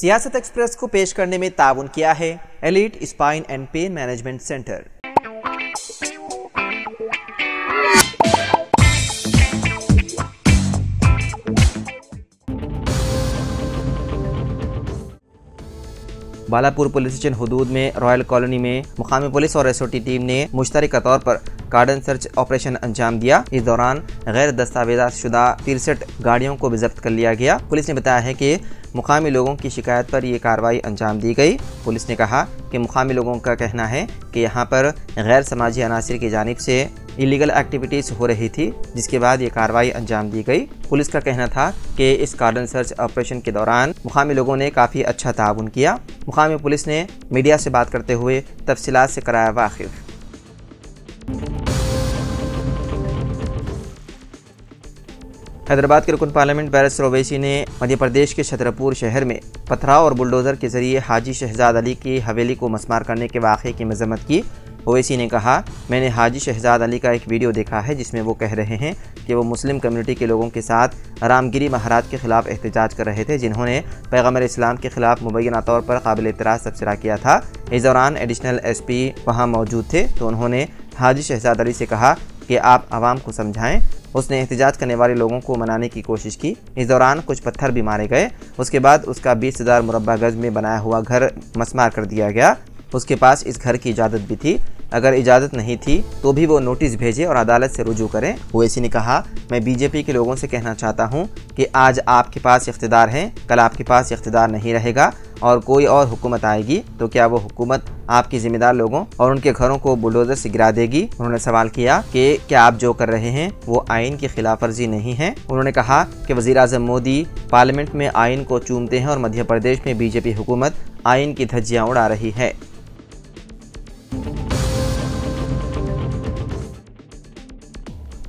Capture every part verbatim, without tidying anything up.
सियासत एक्सप्रेस को पेश करने में ताउन किया है Elite Spine and Pain Management Centre. Balapur police station हदूद में रॉयल कॉलोनी में मुकामी पुलिस और एसओटी टीम ने मुश्तरका तौर पर कार्डन सर्च ऑपरेशन अंजाम दिया। इस दौरान गैर दस्तावेजा शुदा तिरसठ गाड़ियों को भी जब्त कर लिया गया। पुलिस ने बताया है कि मुकामी लोगों की शिकायत पर यह कार्रवाई अंजाम दी गई। पुलिस ने कहा कि मुकामी लोगों का कहना है कि यहाँ पर गैर समाजी अनासर की जानिब से इलीगल एक्टिविटीज हो रही थी, जिसके बाद ये कार्रवाई अंजाम दी गई। पुलिस का कहना था कि इस कार्डन सर्च ऑपरेशन के दौरान मुकामी लोगों ने काफ़ी अच्छा ताउन किया। मुकामी पुलिस ने मीडिया से बात करते हुए तफसीलात से कराया वाकिफ। हैदराबाद के रुकन पार्लियामेंट बैरिस्टर ओवैसी ने मध्य प्रदेश के छतरपुर शहर में पथराव और बुलडोजर के जरिए हाजी शहजाद अली की हवेली को मस्मार करने के वाक़े की मजम्मत की। ओवैसी ने कहा, मैंने हाजी शहजाद अली का एक वीडियो देखा है जिसमें वो कह रहे हैं कि वो मुस्लिम कम्युनिटी के लोगों के साथ रामगिरी महाराज के खिलाफ एहतजाज कर रहे थे, जिन्होंने पैगंबर इस्लाम के खिलाफ मुबैना तौर पर काबिल एतराज़ तबसरा किया था। इस दौरान एडिशनल एस पी वहाँ मौजूद थे, तो उन्होंने हाजी शहजाद अली से कहा कि आप आवाम को समझाएं। उसने एहतजाज करने वाले लोगों को मनाने की कोशिश की। इस दौरान कुछ पत्थर भी मारे गए। उसके बाद उसका बीस हज़ार मुरबा गज में बनाया हुआ घर मस्मार कर दिया गया। उसके पास इस घर की इजाज़त भी थी। अगर इजाज़त नहीं थी तो भी वो नोटिस भेजे और अदालत से रुजू करें। ओवैसी ने कहा, मैं बीजेपी के लोगों से कहना चाहता हूं कि आज आपके पास इख्तिदार हैं, कल आपके पास इख्तिदार नहीं रहेगा और कोई और हुकूमत आएगी, तो क्या वो हुकूमत आपकी ज़िम्मेदार लोगों और उनके घरों को बुलडोज़र से गिरा देगी? उन्होंने सवाल किया कि क्या आप जो कर रहे हैं वो आइन की खिलाफ वर्जी नहीं है? उन्होंने कहा कि वज़ीर आज़म मोदी पार्लियामेंट में आइन को चूमते हैं और मध्य प्रदेश में बीजेपी हुकूमत आइन की धज्जियाँ उड़ा रही है।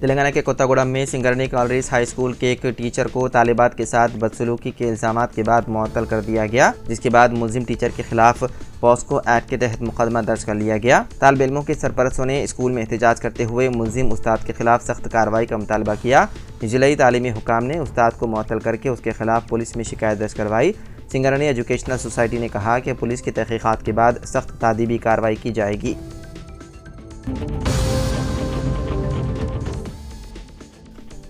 तेलंगाना के कोटागुडम में सिंगरनी कॉलेज हाई स्कूल के एक टीचर को तालिबात के साथ बदसलूकी के इल्ज़ाम के बाद मुअत्तल कर दिया गया, जिसके बाद मुलजिम टीचर के खिलाफ पॉस्को एक्ट के तहत मुकदमा दर्ज कर लिया गया। तालिब इल्मों के सरपरस्तों ने स्कूल में एहतजाज करते हुए मुलजिम उस्ताद के खिलाफ सख्त कार्रवाई का मुतालबा किया। जिलाई तालीमी हुकाम ने उस्ताद को मुअत्तल करके उसके खिलाफ पुलिस में शिकायत दर्ज करवाई। सिंगरनी एजुकेशनल सोसाइटी ने कहा कि पुलिस की तहकीक़ात के बाद सख्त तादीबी कार्रवाई की जाएगी।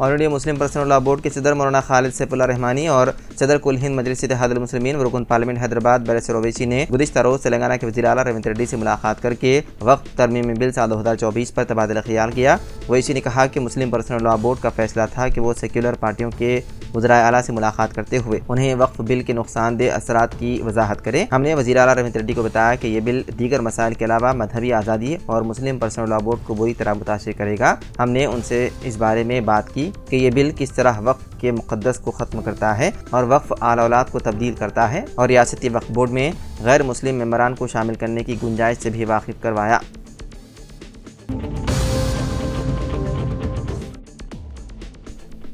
All India Muslim Personal Law Board के सदर मौलाना खालिद सैफुल्लाह रहमानी और सदर कुल हिंद मजलिस इत्तेहादुल मुस्लिमीन व रुकन पार्लियामेंट हैदराबाद बैरिस्टर ओवैसी ने गुज़िश्ता रोज़ तेलंगाना के वज़ीर आला रेवंत रेड्डी से मुलाकात करके वक्त तरमीमी बिल साल दो हज़ार चौबीस पर तबादला ख्याल किया। ओवैसी ने कहा कि मुस्लिम पर्सनल लॉ बोर्ड का फैसला था कि वो सेक्युलर पार्टियों के वज़ीर आला से मुलाकात करते हुए उन्हें वक्फ बिल के नुकसानदेह असरात की वजाहत करें। हमने वज़ीर आला रेवंत रेड्डी को बताया कि ये बिल दीगर मसाइल के अलावा मजहबी आज़ादी और मुस्लिम पर्सनल लॉ बोर्ड को बुरी तरह मुतासर करेगा। हमने उनसे इस बारे में बात की कि ये बिल किस तरह वक्फ के मुकद्दस को ख़त्म करता है और वक्फ आल औलाद को तब्दील करता है और रियासती वक्फ बोर्ड में गैर मुस्लिम मेम्बरान को शामिल करने की गुंजाइश से भी वाकिफ करवाया।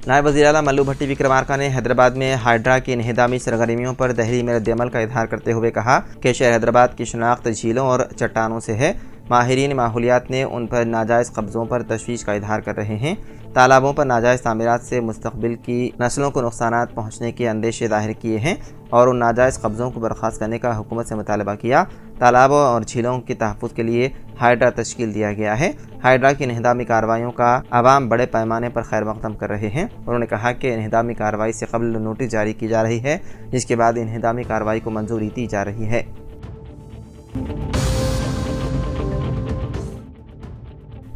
नायब वज़ीर आला मल्लू भट्टी विक्रमार्का ने हैदराबाद में हाइड्रा की इन्हिदामी सरगर्मियों पर दहली में रद्दअमल का इजहार करते हुए कहा कि शहर हैदराबाद की शनाख्त झीलों और चट्टानों से है। माहिरीन माहौलियात ने उन पर नाजायज़ कब्ज़ों पर तशवीश का इजहार कर रहे हैं। तालाबों पर नाजायज़ तामीरात से मुस्तकबिल की नस्लों को नुकसान पहुँचने के अंदेशे ज़ाहिर किए हैं और उन नाजायज़ कब्ज़ों को बर्खास्त करने का हुकूमत से मुतालबा किया। तालाबों और झीलों के तहफ़्फ़ुज़ के लिए हाइड्रा तश्कील दिया गया है। हाइड्रा की इन्हिदामी कार्रवाइयों का आवाम बड़े पैमाने पर खैर मकदम कर रहे हैं। उन्होंने कहा कि इन्हिदामी कार्रवाई से कबल नोटिस जारी की जा रही है, जिसके बाद इन्हिदामी कार्रवाई को मंजूरी दी जा रही है।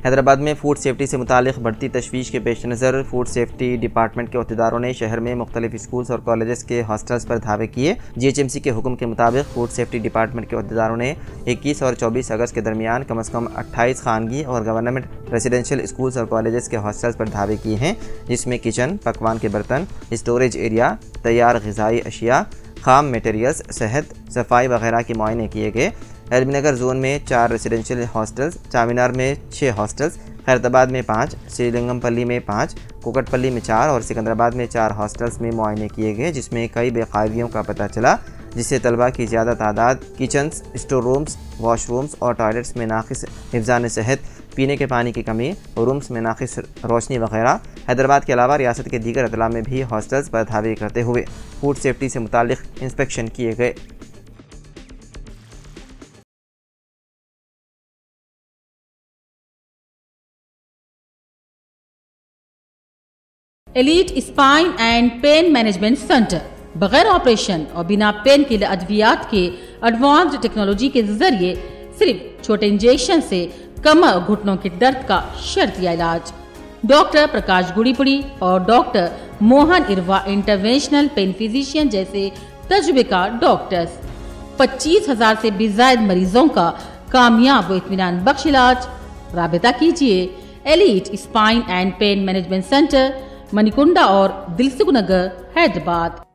हैदराबाद में फूड सेफ्टी से मुतालिक बढ़ती तशवीश के पेश नज़र फूड सेफ्टी डिपार्टमेंट के अहदेदारों ने शहर में मुख्तलिफ स्कूल्स और कॉलेजेस के हॉस्टल्स पर धावे किए। जीएचएमसी के हुक्म के मुताबिक फूड सेफ्टी डिपार्टमेंट के अहदेदारों ने इक्कीस और चौबीस अगस्त के दरमियान कम अज़ कम अट्ठाईस खानगी और गवर्नमेंट रेजिडेंशियल स्कूल्स और कॉलेजेस के हॉस्टल्स पर धावे किए हैं, जिसमें किचन, पकवान के बर्तन, स्टोरेज एरिया, तैयार ग़िज़ाई अशिया, खाम मटेरियल्स, सेहत, सफाई वगैरह के मुआयने किए गए। एलमीनगर जोन में चार रेजिडेंशियल हॉस्टल्स, चामीनार में छः हॉस्टल्स, हैरताबाद में पाँच, श्रीलंगमपल्ली में पाँच, कोकटपल्ली में चार और सिकंदराबाद में चार हॉस्टल्स में मुआयने किए गए, जिसमें कई बेकायदियों का पता चला, जिससे तलबा की ज़्यादा तादाद kitchens, store rooms, wash rooms और टॉयलेट्स में नाक़िस हिफ्ज़ान सेहत, पीने के पानी की कमी, रूम्स में नाक़िस रोशनी वगैरह। हैदराबाद के अलावा रियासत के दीगर अदला में भी हॉस्टल्स पर धावे करते हुए फूड सेफ्टी से मुतालिक इंस्पेक्शन किए गए। Elite Spine and Pain Management Centre बगैर ऑपरेशन और बिना पेन किलर अद्वियात के एडवांस्ड टेक्नोलॉजी के जरिए सिर्फ छोटे इंजेक्शन से कमर घुटनों के दर्द का शर्तिया इलाज। डॉक्टर प्रकाश गुड़ीपुड़ी और doctor Mohan Irwa interventional pain physician जैसे तजुर्बेकार डॉक्टर्स पच्चीस हजार से भी ज्यादा मरीजों का कामयाब व इत्मीनान बख्श इलाज। राबता कीजिए Elite Spine and Pain Management Centre, Manikonda और दिलसुखनगर, हैदराबाद।